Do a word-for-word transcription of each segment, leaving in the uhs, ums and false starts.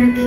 Mridu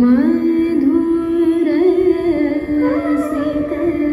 madhura sita